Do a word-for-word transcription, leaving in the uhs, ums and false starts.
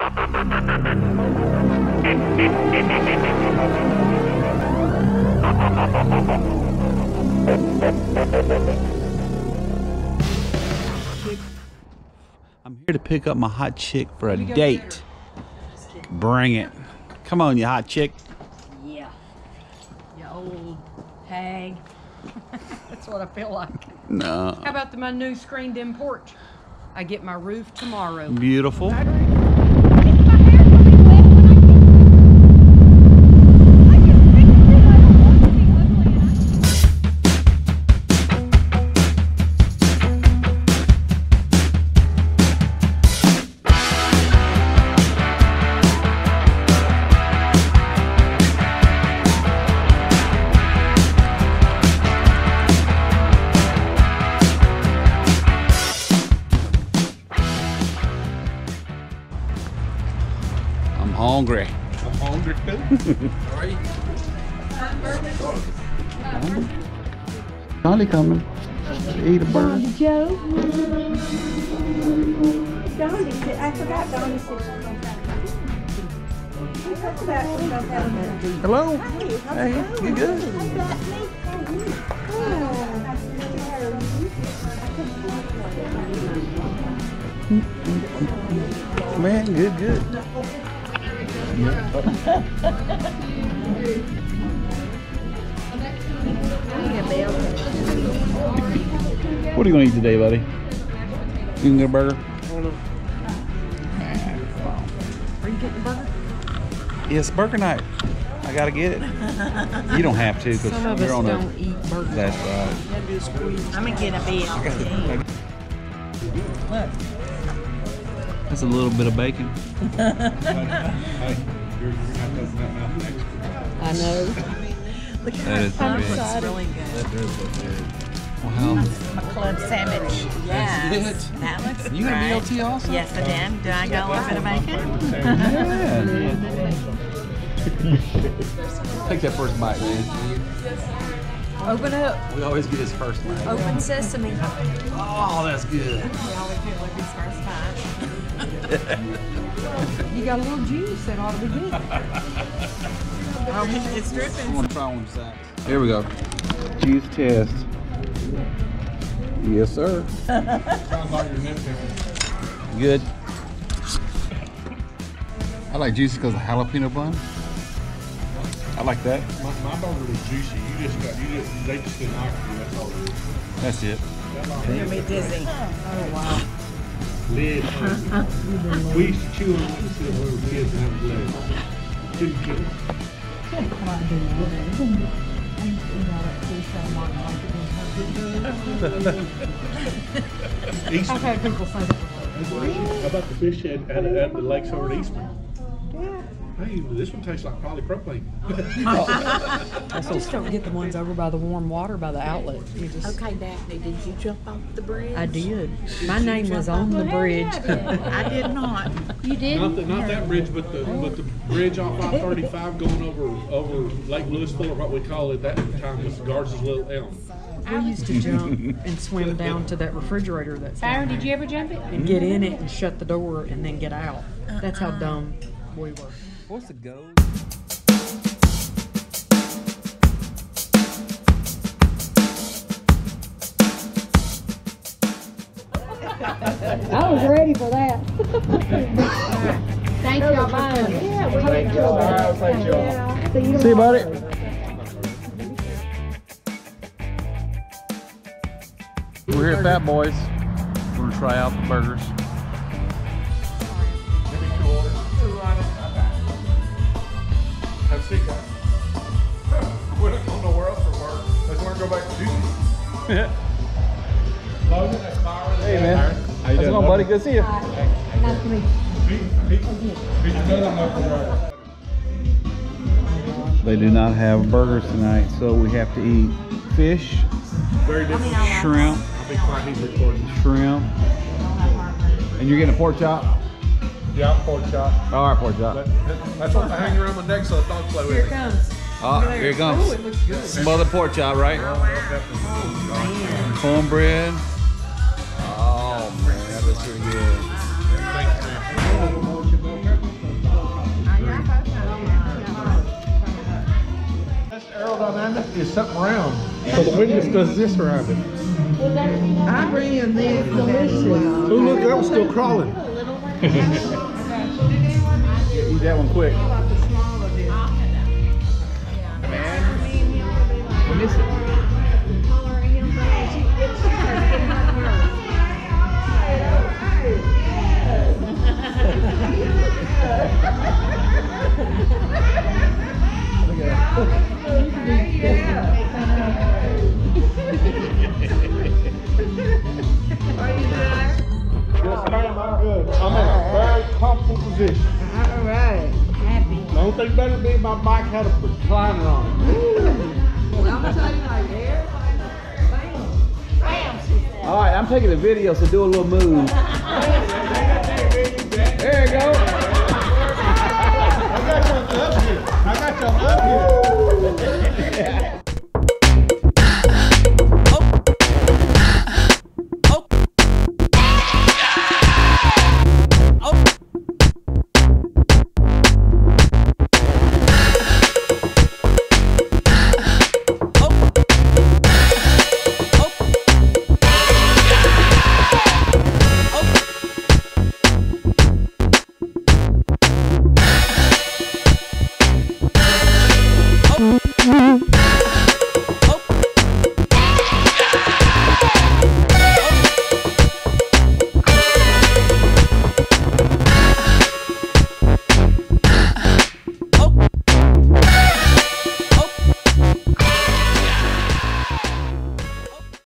I'm here to pick up my hot chick for a date. Bring it. Come on, you hot chick. Yeah. You old hag. That's what I feel like. No. How about the, my new screened-in porch? I get my roof tomorrow. Beautiful. Hungry. I'm hungry too. How are you? Hungry? Johnny coming. Eat a bird. Um, Joe. Donnie said, I forgot Donnie said she was going to have. Hello. Hi, how are you? Hey, you good? Oh. Man, good, good. What are you gonna eat today, buddy? You gonna get a burger? Are you getting a burger? Yes, burger night. I gotta get it. You don't have to, because you're on don't a. Eat burgers. That's right. I'm gonna get a bit. Look. That's a little bit of bacon. I know. Look at that. That's really good. That is good. Wow. My club sandwich. Yes. That looks good. You got a B L T also? Yes, I did. Did I got a little bit of bacon? Yeah. Take that first bite, man. Open up. We always get his first bite. Open sesame. Oh, that's good. We always do like his first bite. You got a little juice that ought to be good. Um, it's dripping. I want to try one side. Here we go. Juice test. Yes, sir. Good. I like juice because of jalapeno bun. I like that. My, my burger is juicy. You just got, you just, they just didn't knock you. That's all. That's it. You're going to be dizzy. Oh, wow. Lid. We used to chew on these when we were kids and have lead. Didn't kill them. I've had people say that. How about the fish at, at, at the lakes over at Eastman? Hey, this one tastes like polypropylene. I just don't get the ones over by the warm water by the outlet. You just... Okay, Daphne, did you jump off the bridge? I did. did My name was on the bridge. I did not. You did? Not, the, not that bridge, but the but the bridge off I thirty-five going over over Lake Lewisville, or what we call it that at the time was Garza's Little Elm. I used to jump and swim down to that refrigerator. That's Byron, did you ever jump it? And get in it and shut the door and then get out. That's how dumb we were. What's the goal? I was ready for that. Thank y'all. Bye. Thank y'all. Thank y'all. See you, buddy. We're here at Fat Boyzzz. We're going to try out the burgers. I wouldn't go nowhere else for work. I just want to go back to duty. Hey, man. How's it going, buddy? Good to see you. Nice to meet you. They do not have burgers tonight, so we have to eat fish, shrimp, shrimp, and you're getting a pork chop? Yeah, I'm pork chop. All right, pork chop. That, that, that's what I hang around my neck so I don't play with it. Here it comes. Oh, there. Here it comes. Oh, it looks good. Smothered pork chop, right? Oh, man. Cornbread. Oh, man, that looks pretty good. Thank you, man. is something round. So the witness does this around it. I ran this delicious. Oh look, that was still crawling. Eat that one quick. Man, we miss it. My bike had a recliner on it. Well, I'm gonna tell you like there. Bam. Bam. All right, I'm taking the video, so do a little move. There you go.